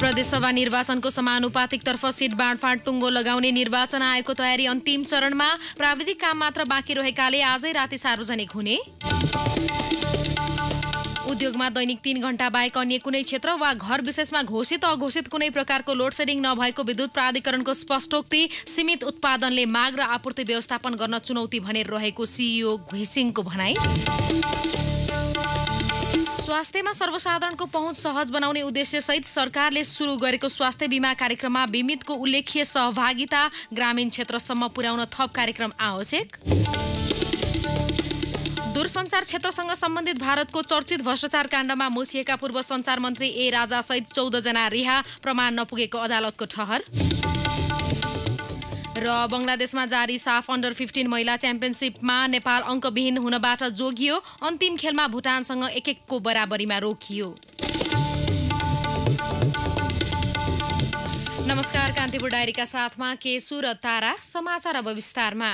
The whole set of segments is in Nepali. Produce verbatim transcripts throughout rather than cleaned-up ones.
प्रदेशसभा निर्वाचनको समानुपातिकतर्फ सीट बाँडफाँड टुङ्गो लगाउने निर्वाचन आयोगको तयारी अन्तिम चरणमा। प्राविधिक काम मात्र बाँकी रहेकाले आजै राति सार्वजनिक हुने। उद्योगमा दैनिक तीन घण्टा बाहेक अन्य कुनै क्षेत्र वा घर विशेषमा घोषित अघोषित कुनै प्रकारको लोड सेडिङ नभएको विद्युत प्राधिकरणको स्पष्टोक्ति। सीमित उत्पादनले माग र आपूर्ति व्यवस्थापन गर्न चुनौती भनेर रहेको सीईओ घिसिङको भनाई। स्वास्थ्यमा सर्वसाधारणको पहुँच सहज बनाउने उद्देश्यसहित सरकारले सुरु गरेको स्वास्थ्य बीमा कार्यक्रममा बिमितको उल्लेख्य सहभागिता ग्रामीण क्षेत्रसम्म पुर्याउन थप कार्यक्रम आवश्यक। दूरसञ्चार क्षेत्रसँग सम्बन्धित भारतको चर्चित भ्रष्टाचार काण्डमा मुछिएका पूर्व सञ्चार मन्त्री ए राजासहित चौध जना रिहा, प्रमाण नपुगेको अदालतको ठहर। र बंगलादेशमा जारी साफ अन्डर फिफ्टीन महिला च्याम्पियनसिपमा नेपाल अङ्कविहीन हुनबाट जोगियो। अन्तिम खेलमा भुटानसँग एक एकको बराबरीमा रोकियो। नमस्कार, कान्तिपुर डायरीका साथमा केशु र तारा। समाचार अब विस्तारमा।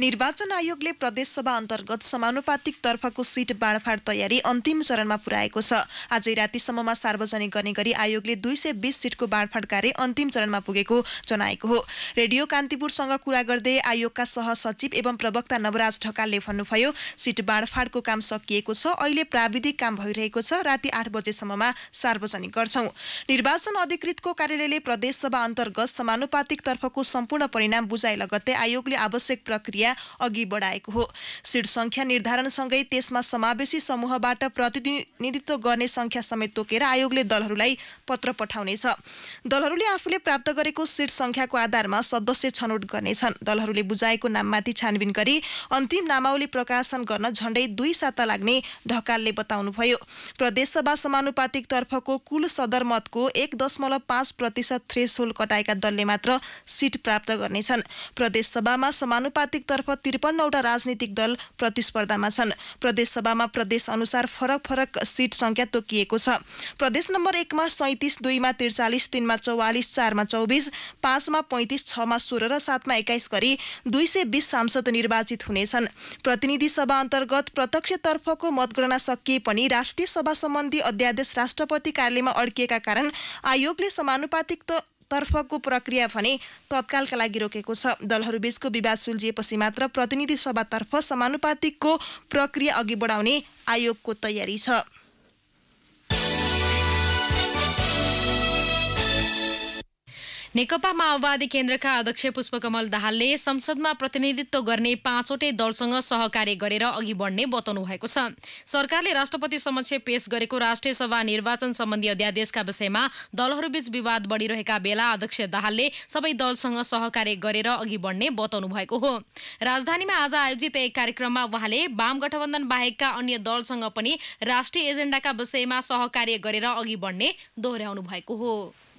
निर्वाचन आयोगले प्रदेशसभा अन्तर्गत समानुपातिक तर्फको सीट बाँडफाँड तयारी अन्तिम चरणमा पुर्याएको छ। आजै रातिसम्ममा सार्वजनिक गर्ने गरी आयोगले दुई सय बीस सीटको बाँडफाँड कार्य अन्तिम चरणमा पुगेको जनाएको हो। रेडियो कान्तिपुरसँग कुरा गर्दै आयोगका सहसचिव एवं प्रवक्ता नवराज ढकालले भन्नुभयो, सीट बाँडफाँडको काम सकिएको छ, अहिले प्राविधिक काम भइरहेको छ, राति आठ बजेसम्ममा सार्वजनिक गर्छौं। निर्वाचन अधिकृतको कार्यालयले प्रदेशसभा अन्तर्गत समानुपातिक तर्फको सम्पूर्ण परिणाम बुझाइ लगत्तै आयोगले आवश्यक प्रक्रिया अघि बढाएको हो। सीट संख्या निर्धारण सँगै त्यसमा समावेशी समूहबाट प्रतिनिधित्व गर्ने संख्या समेत तोकेर आयोगले दलहरूलाई पत्र पठाउनेछ। दलहरूले आफूले प्राप्त गरेको सीट संख्याको आधारमा सदस्य छनौट गर्नेछन्। दलहरूले बुझाएको नाममाथि छानबिन गरी अन्तिम नामावली प्रकाशन गर्न झण्डै दुई साता लाग्ने ढकालले बताउनुभयो। प्रदेशसभा समानुपातिक तर्फको कुल सदरमतको एक दशमलव पाँच प्रतिशत थ्रेसहोल्ड कटाएका दलले मात्र सीट प्राप्त गर्नेछन्। प्रदेशसभामा समानुपातिक तर्फ त्रिपन्नवटा राजनीतिक दल प्रतिस्पर्धामा छन्। प्रदेशसभामा प्रदेश अनुसार फरक फरक सीट संख्या तोकिएको छ। प्रदेश नम्बर एकमा सैंतीस, दुईमा त्रिचालीस, तीनमा चौवालीस, चारमा चौबीस, पाँचमा पैंतीस, छमा सोह्र र सातमा एक्काइस गरी दुई सय बीस सांसद निर्वाचित हुनेछन्। प्रतिनिधि सभा अन्तर्गत प्रत्यक्षतर्फको मतगणना सकिए पनि राष्ट्रिय सभा सम्बन्धी अध्यादेश राष्ट्रपति कार्यालयमा अड्किएका कारण आयोगले समानुपातिक त तर्फको प्रक्रिया भने तत्कालका लागि रोकेको छ। दलहरू बीचको विवाद सुल्झिएपछि मात्र प्रतिनिधि सभातर्फ समानुपातिकको प्रक्रिया अघि बढाउने आयोगको तयारी छ। नेकपा माओवादी केन्द्रका अध्यक्ष पुष्पकमल दाहालले संसदमा प्रतिनिधित्व गर्ने पाँचवटै दलसँग सहकार्य गरेर अघि बढ्ने बताउनु भएको छ। सरकारले राष्ट्रपति समक्ष पेश गरेको राष्ट्रिय सभा निर्वाचन सम्बन्धी अध्यादेशका विषयमा दलहरूबीच विवाद बढिरहेका बेला अध्यक्ष दाहालले सबै दलसँग सहकार्य गरेर अघि बढ्ने बताउनु भएको हो। राजधानीमा आज आयोजित एक कार्यक्रममा उहाँले वाम गठबन्धन बाहेकका अन्य दलसँग पनि राष्ट्रिय एजेन्डाका विषयमा सहकार्य गरेर अघि बढ्ने दोहोर्याउनु भएको हो।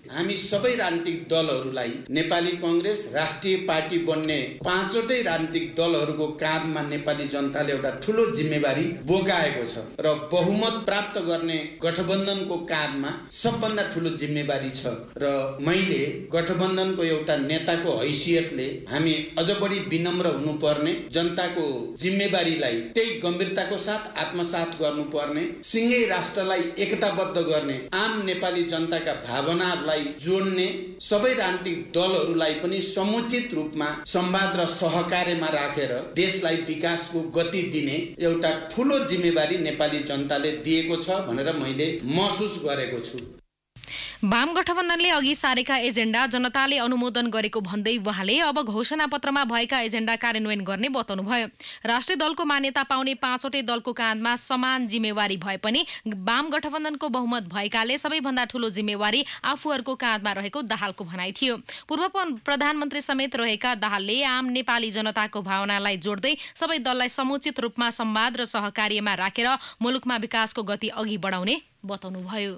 हामी सबै राजनीतिक दलहरूलाई नेपाली कांग्रेस राष्ट्रिय पार्टी बन्ने पाँचवटै राजनीतिक दलहरूको काँधमा नेपाली जनताले एउटा ठूलो जिम्मेवारी बोकाएको छ र बहुमत प्राप्त गर्ने गठबन्धनको काँधमा सबभन्दा ठूलो जिम्मेवारी छ र मैले गठबन्धनको एउटा नेताको हैसियतले हामी अझ बढी विनम्र हुनुपर्ने, जनताको जिम्मेवारीलाई त्यही गम्भीरताको साथ आत्मसात गर्नुपर्ने, सिंगै राष्ट्रलाई एकताबद्ध गर्ने, आम नेपाली जनताका भावना जोड्ने, सबै राजनीतिक दलहरूलाई पनि समुचित रूपमा संवाद र सहकार्यमा राखेर देशलाई विकासको गति दिने एउटा ठूलो जिम्मेवारी नेपाली जनताले दिएको छ भनेर मैले महसुस गरेको छु। वाम गठबन्धनले अघि सारेका एजेन्डा जनताले अनुमोदन गरेको भन्दै उहाँले अब घोषणापत्रमा भएका एजेन्डा कार्यान्वयन गर्ने बताउनुभयो। राष्ट्रिय दलको मान्यता पाउने पाँचवटै दलको काँधमा समान जिम्मेवारी भए पनि वाम गठबन्धनको बहुमत भएकाले सबैभन्दा ठूलो जिम्मेवारी आफूहरूको काँधमा रहेको दाहालको भनाइ थियो। पूर्व प्रधानमन्त्री समेत रहेका दाहालले आम नेपाली जनताको भावनालाई जोड्दै सबै दललाई समुचित रूपमा संवाद र सहकार्यमा राखेर मुलुकमा विकासको गति अघि बढाउने बताउनुभयो।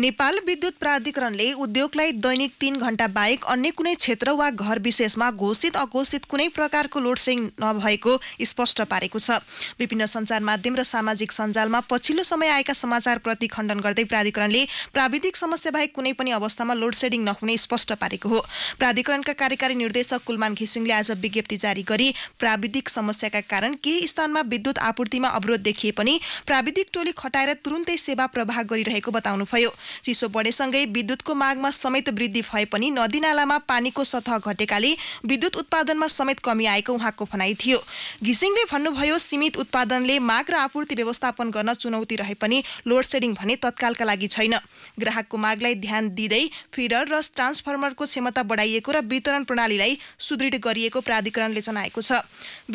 नेपाल विद्युत प्राधिकरणले उद्योगलाई दैनिक तीन घण्टा बाहेक अन्य कुनै क्षेत्र वा घर विशेषमा घोषित अघोषित कुनै प्रकारको लोड सेडिङ नभएको स्पष्ट पारेको छ। विभिन्न सञ्चार माध्यम र सामाजिक सञ्जालमा पछिल्लो समय आएका समाचारप्रति खण्डन गर्दै प्राधिकरणले प्राविधिक समस्या बाहेक कुनै पनि अवस्थामा लोड सेडिङ नहुने स्पष्ट पारेको हो। प्राधिकरणका कार्यकारी निर्देशक कुलमान घिसिङले आज विज्ञप्ति जारी गरी प्राविधिक समस्याका कारण केही स्थानमा विद्युत आपूर्तिमा अवरोध देखिए पनि प्राविधिक टोली खटाएर तुरुन्तै सेवा प्रवाह गरिरहेको बताउनुभयो। चिसो बढेसँगै विद्युतको मागमा समेत वृद्धि भए पनि नदी नालामा पानीको सतह घटेकाले विद्युत उत्पादनमा समेत कमी आएको उहाँको भनाइ थियो। घिसिङले भन्नुभयो, सीमित उत्पादनले माग र आपूर्ति व्यवस्थापन गर्न चुनौती रहे पनि लोड सेडिङ भने तत्कालका लागि छैन। ग्राहकको मागलाई ध्यान दिँदै फिडर र ट्रान्सफर्मरको क्षमता बढाइएको र वितरण प्रणालीलाई सुदृढ गरिएको प्राधिकरणले जनाएको छ।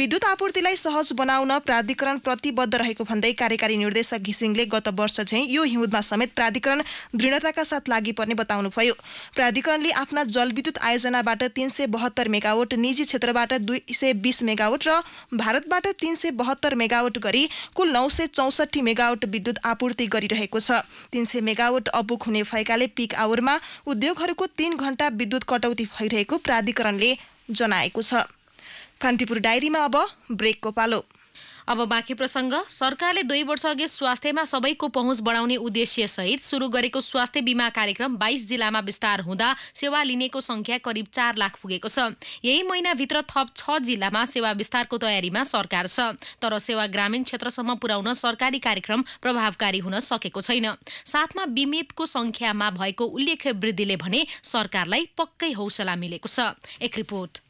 विद्युत आपूर्तिलाई सहज बनाउन प्राधिकरण प्रतिबद्ध रहेको भन्दै कार्यकारी निर्देशक घिसिङले गत वर्ष झैं यो हिउँदमा समेत प्राधिकरण दृढताका साथ लागिपर्ने बताउनुभयो। प्राधिकरणले आफ्ना जलविद्युत आयोजनाबाट तीन सय बहत्तर मेगावट, निजी क्षेत्रबाट दुई सय बीस मेगावट र भारतबाट तीन सय बहत्तर मेगावट गरी कुल नौ सय चौसठी मेगावट विद्युत आपूर्ति गरिरहेको छ। तीन सय मेगावट अपुग हुने भएकाले पिक आवरमा उद्योगहरूको तीन घण्टा विद्युत कटौती भइरहेको प्राधिकरणले जनाएको छ। कान्तिपुर डायरीमा अब ब्रेकको पालो। अब बाँकी प्रसंग। सरकारले दुई वर्ष अघि स्वास्थ्यमा सबैको पहुँच बढाउने उद्देश्य सहित सुरु गरेको स्वास्थ्य बीमा कार्यक्रम बाइस जिल्लामा विस्तार हुँदा सेवा लिनेको संख्या करिब चार लाख पुगेको छ। यही महिनाभित्र थप छ जिल्लामा सेवा विस्तारको तयारीमा सरकार छ, तर सेवा ग्रामीण क्षेत्रसम्म पुर्याउन सरकारी कार्यक्रम प्रभावकारी हुन सकेको छैन। साथमा बिमितको संख्यामा भएको उल्लेख्य वृद्धिले भने सरकारलाई पक्कै हौसला मिलेको छ। एक रिपोर्ट।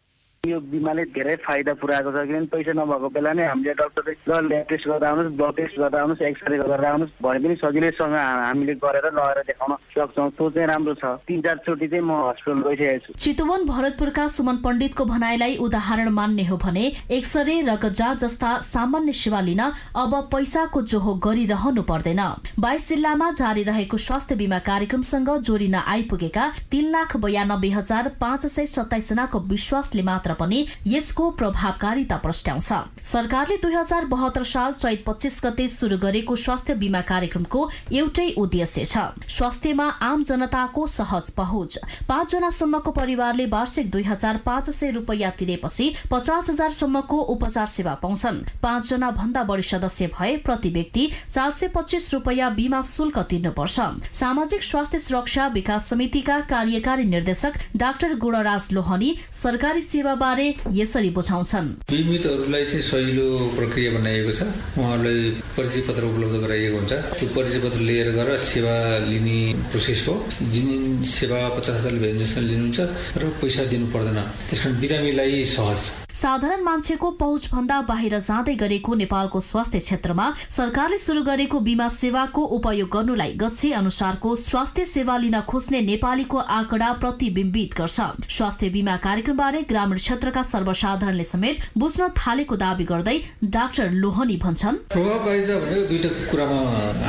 यो बिमाले धेरै फाइदा पुऱ्याएको छ, किनभने पैसा नभएको बेला नै हामीले डक्टरले ल ल्याब टेस्ट गर्दा आउनुहोस्, ब्लड टेस्ट गर्दा आउनुहोस्, एक्सरे गर्दा आउनुहोस् भने पनि सजिलैसँग हामीले गरेर लगेर देखाउन सक्छौँ। त्यो चाहिँ राम्रो छ। तीन चारचोटि चाहिँ म हस्पिटल गइसकेको छु। चितवन भरतपुरका सुमन पण्डितको भनाइलाई उदाहरण मान्ने हो भने एक्सरे रगत जाँच जस्ता सामान्य सेवा लिन अब पैसाको जोहो गरिरहनु पर्दैन। बाइस जिल्लामा जारी रहेको स्वास्थ्य बीमा कार्यक्रमसँग जोडिन आइपुगेका तीन लाख बयानब्बे हजार पाँच सय सत्ताइस जनाको विश्वासले मात्र पनि यसको प्रभावकारिता प्रस्ट्याउँछ। सरकारले दुई हजार बहत्तर साल चैत पच्चीस गते सुरु गरेको स्वास्थ्य बीमा कार्यक्रमको एउटै उद्देश्य छ, स्वास्थ्यमा आम जनताको सहज पहुँच। पाँच जनासम्मको परिवारले वार्षिक दुई हजार पाँच सय रुपैयाँ तिरेपछि पचास हजारसम्मको उपचार सेवा पाउँछन्। पाँच जना भन्दा बढी सदस्य भए प्रति व्यक्ति चार सय पच्चिस रुपैयाँ बीमा शुल्क तिर्नुपर्छ। सामाजिक स्वास्थ्य सुरक्षा विकास समितिका कार्यकारी निर्देशक डाक्टर गुणराज लोहनी सरकारी सेवा बारे यसरी बुझाउँछन्। बिमितहरुलाई चाहिँ सजिलो प्रक्रिया बनाइएको छ। उहाँहरुलाई परिचय पत्र उपलब्ध गराइएको हुन्छ। त्यो परिचय पत्र लिएर गएर सेवा लिने प्रोसेस हो। जुन सेवा पचास हजार भेन्जेसन लिनुहुन्छ र पैसा दिनु पर्दैन, त्यसकारण बिरामीलाई सहज। साधारण मान्छेको पहुँच भन्दा बाहिर जाँदै गरेको नेपालको स्वास्थ्य क्षेत्रमा सरकारले सुरु गरेको बीमा सेवाको उपयोग गर्नुलाई गच्छे अनुसारको स्वास्थ्य सेवा लिन खोज्ने नेपालीको आँकडा प्रतिबिम्बित गर्छ। स्वास्थ्य बीमा कार्यक्रमबारे ग्रामीण क्षेत्रका सर्वसाधारणले समेत बुझ्न थालेको दावी गर्दै डाक्टर लोहनी भन्छन्। प्रभावकारिता भनेको दुईटा कुरामा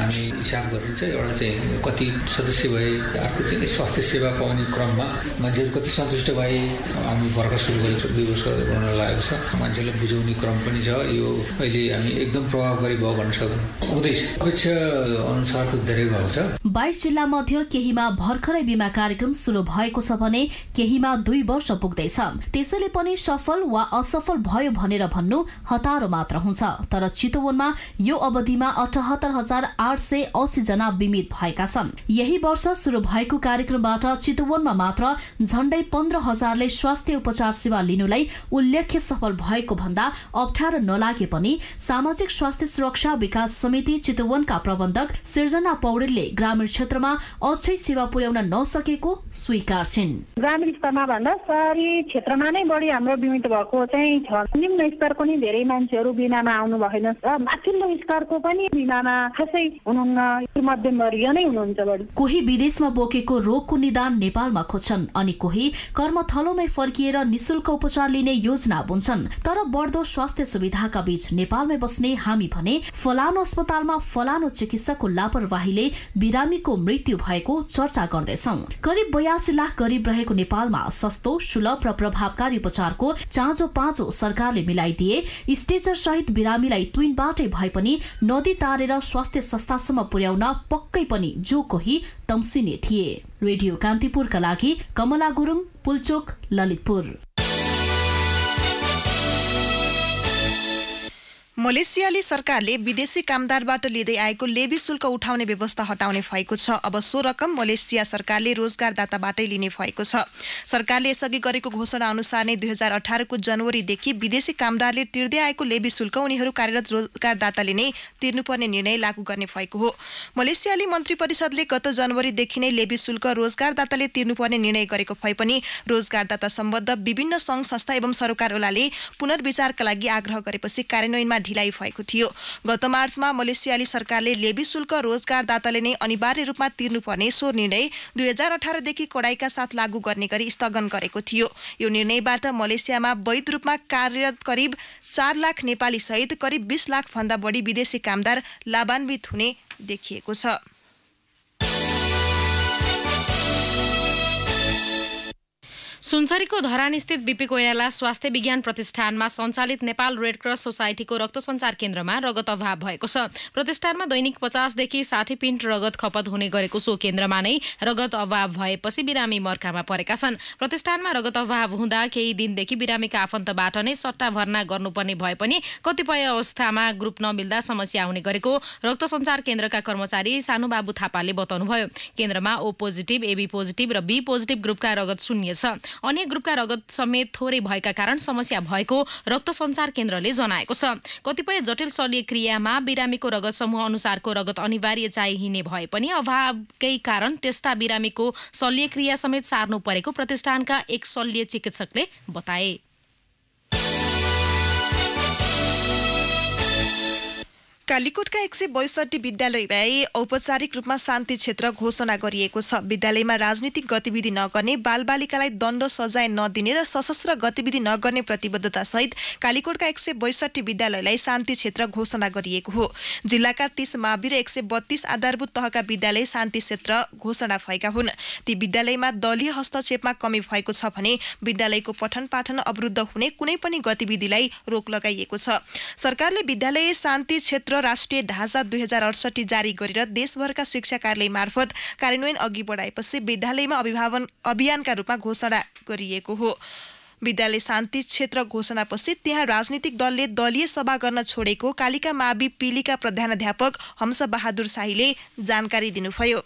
हामी हिसाब गरिन्छ। एउटा चाहिँ कति सदस्य भए, अर्को चाहिँ स्वास्थ्य सेवा पाउने क्रममा मान्छेहरू कति सन्तुष्ट भए। हामी भर्खर सुरु गरेको दुई वर्ष गर्न लागेको छ। मान्छेलाई बुझाउने क्रम पनि छ। यो अहिले हामी एकदम प्रभावकारी भयो भन्न सक्दैनौँ। उद्देश्य अपेक्षा अनुसार त धेरै भएको छ। बाइस जिल्ला मध्ये केहीमा भर्खरै बीमा कार्यक्रम सुरु भएको छ भने केहीमा दुई वर्ष पुग्दैछ। त्यसैले पनि सफल वा असफल भयो भनेर भन्नु हतारो मात्र हुन्छ। तर चितवनमा यो अवधिमा अठहत्तर हजार आठ सय असी जना बिमित भएका छन्। यही वर्ष सुरु भएको कार्यक्रमबाट चितवनमा मात्र झण्डै पन्ध्र हजारले स्वास्थ्य उपचार सेवा लिनुलाई उल्लेख्य सफल भएको भन्दा अप्ठ्यारो नलागे पनि सामाजिक स्वास्थ्य सुरक्षा विकास समिति चितवनका प्रबन्धक सिर्जना पौडेलले ग्रामीण क्षेत्रमा अझै सेवा पुर्याउन नसकेको स्वीकार छिन्। ग्रामीण स्तरमा भन्दा शहरी क्षेत्रमा नै बढी हाम्रो बिमित भएको चाहिँ छ। निम्न स्तरको नि धेरै मान्छेहरू बिमामा आउनु भएन र माथिल्लो स्तरको पनि बिमामा खासै हुनुहुन्न, मध्यमवर्गीय नै हुनुहुन्छ बढी। कोही विदेशमा बोकेको रोगको निदान नेपालमा खोज्छन् अनि कोही कर्मथलोमै फर्किएर निशुल्क उपचार लिने योजना लाभ हुन्छन्। तर बढ्दो स्वास्थ्य सुविधाका बीच नेपालमै बस्ने हामी भने फलानु अस्पतालमा फलानु चिकित्सकको लापरवाहीले बिरामीको मृत्यु भएको चर्चा गर्दैछौं। करिब बयासी लाख गरिब रहेको नेपालमा सस्तो, सुलभ र प्रभावकारी उपचारको चाँजो पाँचो सरकारले मिलाइदिए स्ट्रेचर सहित बिरामीलाई ट्विनबाटै भए पनि नदी तारेर स्वास्थ्य संस्थासम्म पुर्याउन पक्कै पनि जो कोही तम्सिने थिए। रेडियो कान्तिपुरका लागि कमला गुरुङ, पुल्चोक, ललितपुर। मलेसियाली सरकारले विदेशी कामदारबाट लिँदै आएको लेबी शुल्क उठाउने व्यवस्था हटाउने भएको छ। अब सो रकम मलेसिया सरकारले रोजगारदाताबाटै लिने भएको छ। सरकारले यसअघि गरेको घोषणा अनुसार नै दुई हजार अठार को जनवरीदेखि विदेशी कामदारले तिर्दै आएको लेबी शुल्क उनीहरू कार्यरत रोजगारदाताले नै तिर्नुपर्ने निर्णय लागू गर्ने भएको हो। मलेसियाली मन्त्री परिषदले गत जनवरीदेखि नै लेबी शुल्क रोजगारदाताले तिर्नुपर्ने निर्णय गरेको भए पनि रोजगारदाता सम्बद्ध विभिन्न संघ संस्था एवं सरकारले पुनर्विचारका लागि आग्रह गरेपछि कार्यान्वयनमा ढिलाइ भएको थियो। गत मार्चमा मलेसियाली सरकारले लेबी शुल्क रोजगारदाताले नै अनिवार्य रूपमा तिर्नुपर्ने सो निर्णय दुई हजार अठार देखि कडाईका साथ लागू गर्ने गरी स्थगन गरेको थियो। यो निर्णयबाट मलेसियामा वैध रूपमा कार्यरत करिब चार लाख नेपाली सहित करिब बीस लाख भन्दा बढी विदेशी कामदार लाभान्वित हुने देखिएको छ। सुनसरीको धरानस्थित बीपी कोइराला स्वास्थ्य विज्ञान प्रतिष्ठानमा सञ्चालित नेपाल रेड क्रस सोसाइटीको रक्त सञ्चार केन्द्रमा रगत अभाव भएको छ। प्रतिष्ठानमा दैनिक पचास देखि साठी पिन्ट रगत खपत हुने गरेको सो केन्द्रमा नै रगत अभाव भएपछि बिरामी मर्कामा परेका छन्। प्रतिष्ठानमा रगत अभाव हुँदा केही दिनदेखि बिरामीका आफन्तबाट नै सट्टा भर्ना गर्नुपर्ने भए पनि कतिपय अवस्थामा ग्रुप नमिल्दा समस्या हुने गरेको रक्त सञ्चार केन्द्रका कर्मचारी सानुबाबु थापाले बताउनुभयो। केन्द्रमा ओ पोजिटिभ, एबी पोजिटिभ र बी पोजिटिभ ग्रुपका रगत शून्य छ। अन्य ग्रुपका रगत समेत थोरै भएका कारण समस्या भएको रक्त सञ्चार केन्द्रले जनाएको छ। कतिपय जटिल शल्य क्रियामा बिरामीको रगत समूह अनुसारको रगत अनिवार्य चाहिने भए पनि अभावकै कारण त्यस्ता बिरामीको शल्य क्रिया समेत सार्नु परेको प्रतिष्ठानका एक शल्य चिकित्सकले बताए। कालीकोटका एक सय बैसठी विद्यालयलाई औपचारिक रूपमा शान्ति क्षेत्र घोषणा गरिएको छ। विद्यालयमा राजनीतिक गतिविधि नगर्ने, बालबालिकालाई दण्ड सजाय नदिने र सशस्त्र गतिविधि नगर्ने प्रतिबद्धता सहित कालीकोटका एक सय बैसठी विद्यालयलाई शान्ति क्षेत्र घोषणा गरिएको हो। जिल्लाका तीस मावि र एक सय बत्तीस आधारभूत तहका विद्यालय शान्ति क्षेत्र घोषणा भएका हुन्। ती विद्यालयमा दलीय हस्तक्षेपमा कमी भएको छ भने विद्यालयको पठन पाठन अवरुद्ध हुने कुनै पनि गतिविधिलाई रोक लगाइएको छ। सरकारले विद्यालय शान्ति क्षेत्र राष्ट्रिय ढाँचा दुई हजार अडसठी जारी गरेर देशभरका शिक्षा कार्यालय मार्फत कार्यान्वयन अघि बढाएपछि विद्यालयमा अभिभावन अभियानका रूपमा घोषणा गरिएको हो। विद्यालय शान्ति क्षेत्र घोषणापछि त्यहाँ राजनीतिक दलले दलीय सभा गर्न छोडेको कालिका मावि पिलिका प्रधानाध्यापक हम्सबहादुर शाहीले जानकारी दिनुभयो।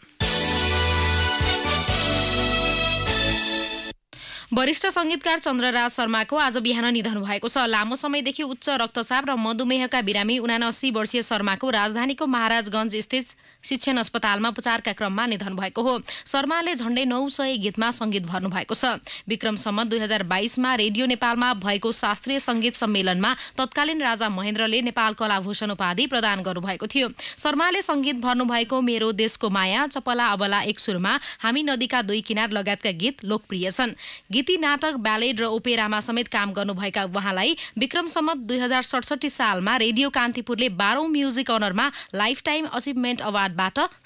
वरिष्ठ संगीतकार चन्द्रराज शर्माको आज बिहान निधन भएको छ। लामो समयदेखि उच्च रक्तचाप र मधुमेहका बिरामी उनासी वर्षीय शर्माको राजधानीको महाराजगञ्ज स्थित शिक्षण अस्पतालमा उपचारका क्रममा निधन भएको हो। शर्माले झण्डै नौ सय गीतमा संगीत भर्नु भएको छ। विक्रमसम्म दुई हजार बाइसमा रेडियो नेपालमा भएको शास्त्रीय संगीत सम्मेलनमा तत्कालीन राजा महेन्द्रले नेपाल कलाभूषण उपाधि प्रदान गर्नुभएको थियो। शर्माले संगीत भर्नुभएको मेरो देशको माया, चपला अबला एक सुरमा, हामी नदीका दुई किनार लगायतका गीत लोकप्रिय छन्। गीति, नाटक, ब्यालेड र ओपेरामा समेत काम गर्नुभएका उहाँलाई विक्रमसम्मत दुई हजार सडसठी सालमा रेडियो कान्तिपुरले बाह्रौं म्युजिक अनरमा लाइफ टाइम अचिभमेन्ट अवार्डबाट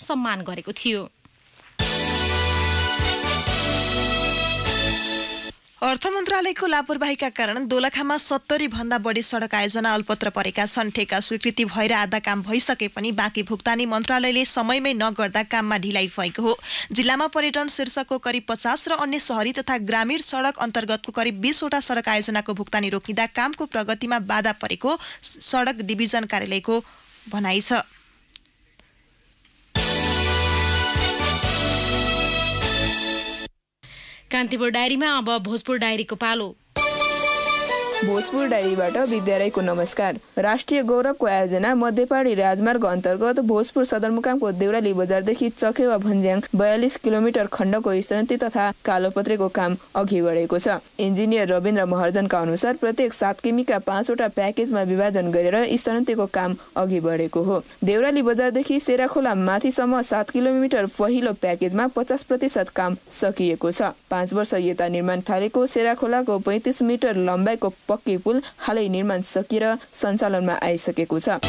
सम्मान गरेको थियो। अर्थ मन्त्रालयको लापरवाहीका कारण दोलखामा सत्तरी भन्दा बढी सडक आयोजना अल्पत्र परेका छन्। ठेक्का स्वीकृति भएर आधा काम भइसके पनि बाँकी भुक्तानी मन्त्रालयले समयमै नगर्दा काममा ढिलाइ भएको हो। जिल्लामा पर्यटन शीर्षकको करिब पचास र अन्य शहरी तथा ग्रामीण सडक अन्तर्गतको करिब बीसवटा सडक आयोजनाको भुक्तानी रोकिँदा कामको प्रगतिमा बाधा परेको सडक डिभिजन कार्यालयको भनाइ छ। कान्तिपुर डायरीमा अब भोजपुर डायरीको पालो। भोजपुर डायरीबाट विद्यालयको नमस्कार। राष्ट्रिय गौरवको आयोजना मध्यपाडी राजमार्ग अन्तर्गत भोजपुर सदरमुकामको देउराली बजारदेखि चखेवा भन्ज्याङ बयालिस किलोमिटर खण्डको विस्तृति तथा कालोपत्रेको काम अघि बढेको छ। इन्जिनियर रविन्द्र महर्जनका अनुसार प्रत्येक सात किमीका पाँचवटा प्याकेजमा विभाजन गरेर विस्तृतिको काम अघि बढेको हो। देउराली बजारदेखि सेराखोला माथिसम्म सात किलोमिटर पहिलो प्याकेजमा पचास प्रतिशत काम सकिएको छ। पाँच वर्ष यता निर्माण थालेको सेराखोलाको पैँतिस मिटर लम्बाइको पक्की पुल हालै निर्माण सकिएर सञ्चालनमा आइसकेको छ।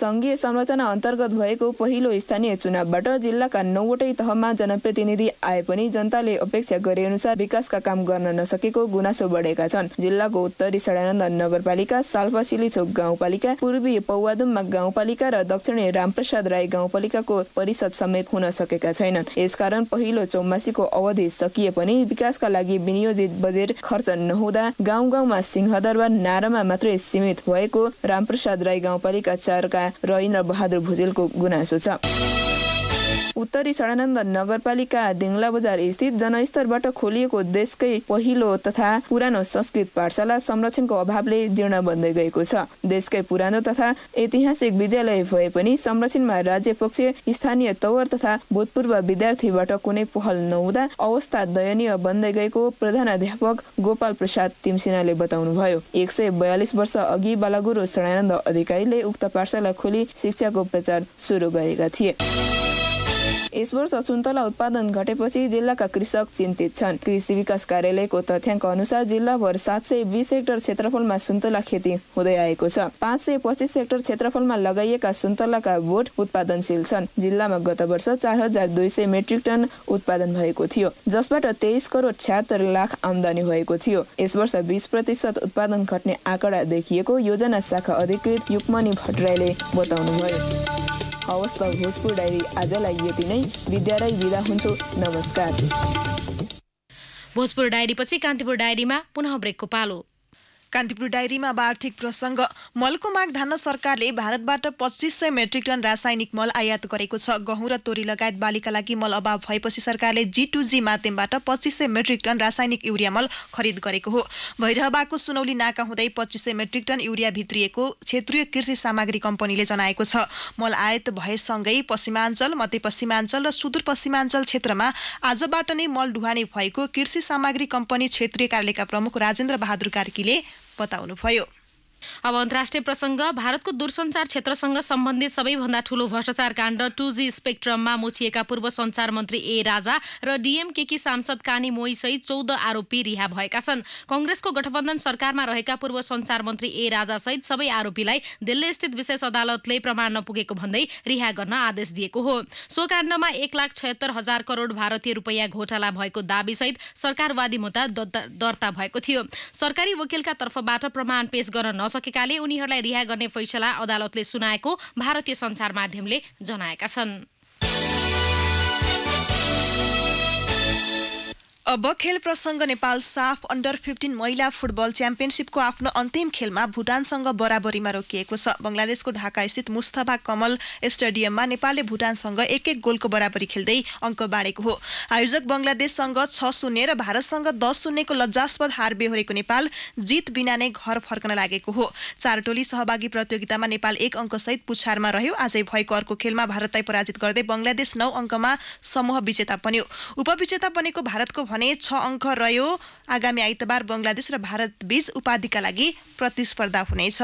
संघीय संरचना अंतर्गत भएको पहिलो स्थानीय चुनावबाट जिल्लाका नौवटै तहमा जनप्रतिनिधि आए पनि जनताले अपेक्षा गरे अनुसार विकासका काम गर्न नसकेको गुनासो बढेका छन्। जिल्लाको उत्तरी सडानन्द नगरपालिका, साल्पा सिलिचोक गाउँपालिका, पूर्वी पौवादुम्मा गाउँपालिका र दक्षिणी रामप्रसाद राई गाउँपालिकाको परिषद समेत हुन सकेका छैनन्। यसकारण पहिलो चौमासीको अवधि सकिए पनि विकासका लागि विनियोजित बजेट खर्च नहुँदा गाउँ गाउँमा सिंहदरबार नारामा मात्रै सीमित भएको रामप्रसाद राई गाउँपालिका चारका रविन्द्र बहादुर भुजेल को गुनासो छ। उत्तरी सडानन्द नगरपालिका दिङला बजार स्थित जनस्तरबाट खोलिएको देशकै पहिलो तथा पुरानो संस्कृत पाठशाला संरक्षणको अभावले जीर्ण बन्दै गएको छ। देशकै पुरानो तथा ऐतिहासिक विद्यालय भए पनि संरक्षणमा राज्य पक्ष, स्थानीय तवर तथा भूतपूर्व विद्यार्थीबाट कुनै पहल नहुँदा अवस्था दयनीय बन्दै गएको प्रधानाध्यापक गोपाल प्रसाद तिमसिनाले बताउनुभयो। एक सय बयालिस वर्ष अघि बालागुरु सडानन्द अधिकारीले उक्त पाठशाला खोली शिक्षाको प्रचार सुरु गरेका थिए। यस वर्ष सुन्तला उत्पादन घटेपछि जिल्लाका कृषक चिन्तित छन्। कृषि विकास कार्यालयको तथ्याङ्क अनुसार जिल्लाभर सात सय बीस हेक्टर क्षेत्रफलमा सुन्तला खेती हुँदै आएको छ। पाँच सय पच्चिस हेक्टर क्षेत्रफलमा लगाइएका सुन्तलाका बोट उत्पादनशील छन्। जिल्लामा गत वर्ष चार हजार दुई सय मेट्रिक टन उत्पादन भएको थियो, जसबाट तेइस करोड छ्यात्तर लाख आमदानी भएको थियो। यस वर्ष बीस प्रतिशत उत्पादन घट्ने आँकडा देखिएको योजना शाखा अधिकृत युक्मणी भट्टराईले बताउनुभयो। अवस्था भोजपुर डायरी आजलाई यति नै। विद्यालय बिदा हुन्छु, नमस्कार। भोजपुर डायरी पछि कान्तिपुर डायरीमा पुनः ब्रेकको पालो। कान्तिपुर डायरीमा आर्थिक प्रसंग। मलको माग धान्न सरकारले भारतबाट पच्चीस सय मेट्रिक टन रासायनिक मल आयात गरेको छ। गहुँ र तोरी लगायत बालीका लागि मल अभाव भएपछि सरकारले जी टू जी माध्यमबाट पच्चीस सय मेट्रिक टन रासायनिक यूरिया मल खरिद गरेको हो। भैरहबाको सुनौली नाका हुँदै पच्चीस सय मेट्रिक टन यूरिया भित्रिएको क्षेत्रीय कृषि सामग्री कम्पनीले जनाएको छ। मल आयात भएसँगै पश्चिमाञ्चल, मध्यपश्चिमाञ्चल र सुदूरपश्चिमाञ्चल क्षेत्रमा आजबाट नै मल ढुवानी भएको कृषि सामग्री कम्पनी क्षेत्रीय कार्यालयका प्रमुख राजेन्द्र बहादुर कार्कीले बताउनुभयो। अब अन्तर्राष्ट्रिय प्रसंग। भारतको दूरसञ्चार क्षेत्रसँग सम्बन्धित सबैभन्दा ठूलो भ्रष्टाचार काण्ड टू जी स्पेक्ट्रममा मुछिएका पूर्व संचार मन्त्री ए राजा र डीएमकेकी सांसद कानी मोई सहित चौध आरोपी रिहा भएका छन्। कंग्रेसको गठबन्धन सरकारमा रहेका पूर्व संचार मन्त्री ए राजा सहित सबै आरोपीलाई दिल्ली स्थित विशेष अदालतले प्रमाण नपुगेको भन्दै रिहा गर्न आदेश दिएको हो। सो काण्डमा एक लाख छयत्तर हजार करोड भारतीय रुपैयाँ घोटाला भएको दाबी सहित सरकारवादी मुद्दा दर्ता भएको थियो। सरकारी वकिलका तर्फबाट प्रमाण पेश गर्न सकेकाले उनीहरूलाई रिहा गर्ने फैसला अदालतले सुनाएको भारतीय सञ्चार माध्यमले जनाएका छन्। अब खेल प्रसंग। नेपाल साफ अन्डर फिफ्टीन महिला फुटबल च्याम्पियनसिपको आफ्नो अन्तिम खेलमा भुटानसँग बराबरीमा रोकिएको छ। बंगलादेशको ढाकास्थित मुस्तफा कमल स्टेडियममा नेपालले भुटानसँग एक एक गोलको बराबरी खेल्दै अङ्क बाँडेको हो। आयोजक बंगलादेशसँग छ शून्य र भारतसँग दस शून्यको लज्जास्पद हार बेहोरेको नेपाल जित बिना नै घर फर्कन लागेको हो। चार टोली सहभागी प्रतियोगितामा नेपाल एक अङ्कसहित पुछारमा रह्यो। आजै भएको अर्को खेलमा भारतलाई पराजित गर्दै बंगलादेश नौ अङ्कमा समूह विजेता बन्यो। उपविजेता बनेको भारतको छ अङ्क रह्यो। आगामी आइतबार बंगलादेश र भारत बीच उपाधिका लागि प्रतिस्पर्धा हुनेछ।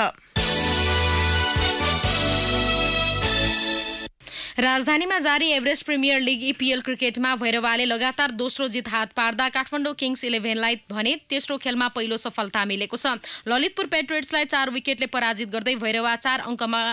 राजधानीमा जारी एभरेस्ट प्रिमियर लिग ईपीएल क्रिकेटमा भैरवाले लगातार दोस्रो जित हात पार्दा काठमाडौँ किङ्स इलेभेनलाई भने तेस्रो खेलमा पहिलो सफलता मिलेको छ। ललितपुर पेट्रोइट्सलाई चार विकेटले पराजित गर्दै भैरवा चार अङ्कमा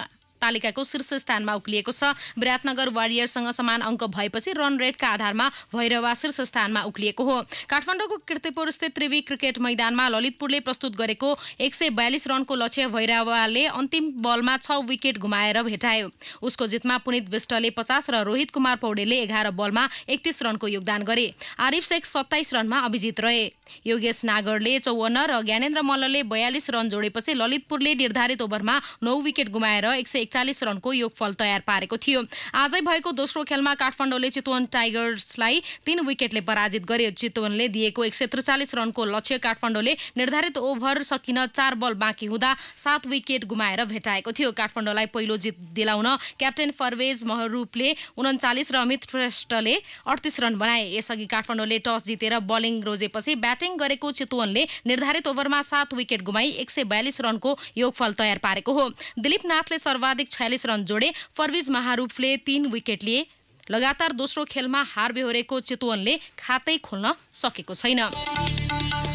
तालिकाको शीर्ष स्थानमा उक्लिएको छ। विराटनगर वारियरसँग समान अङ्क भएपछि रन रेटका आधारमा भैरवा शीर्ष स्थानमा उक्लिएको हो। काठमाडौँको कीर्तिपुर स्थित त्रिवी क्रिकेट मैदानमा ललितपुरले प्रस्तुत गरेको एक सय बयालिस रनको लक्ष्य भैरवाले अन्तिम बलमा छ विकेट गुमाएर भेटायो। उसको जितमा पुनित विष्टले पचास र रोहित कुमार पौडेलले एघार बलमा एकतिस रनको योगदान गरे। आरिफ शेख सत्ताइस रनमा अभिजित रहे। योगेश नागरले चौवन्न र ज्ञानेन्द्र मल्लले बयालिस रन जोडेपछि ललितपुरले निर्धारित ओभरमा नौ विकेट गुमाएर एक सय चालीस रनको योगफल तयार पारेको थियो। आजै भएको दोस्रो खेलमा काठमाडौँले चितवन टाइगर्सलाई तीन विकेटले पराजित गर्यो। चितवनले दिएको एक सय त्रिचालिस रनको लक्ष्य काठमाडौँले निर्धारित ओभर सकिन चार बल बाँकी हुँदा सात विकेट गुमाएर भेटाएको थियो। काठमाडौँलाई पहिलो जित दिलाउन क्याप्टेन परवेज महरूपले उन्चालिस र अमित श्रेष्ठले अडतिस रन बनाए। यसअघि काठमाडौँले टस जितेर बलिङ रोजेपछि ब्याटिङ गरेको चितवनले निर्धारित ओभरमा सात विकेट गुमाई एक सय बयालिस रनको योगफल तयार पारेको हो। दिलीप नाथले सर्वाधिक छयालिस रन जोडे। परवेज महारूपले तीन विकेट लिए। लगातार दोस्रो खेलमा हार बेहोरेको चितवनले खातै खोल्न सकेको छैन।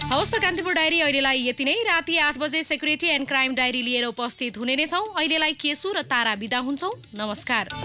हवस् त कान्तिपुर डायरी अहिलेलाई यति नै। राति आठ बजे सेक्युरिटी एन्ड क्राइम डायरी लिएर उपस्थित हुने नै छौं। अहिलेलाई केशु र तारा बिदा हुन्छौं। नमस्कार।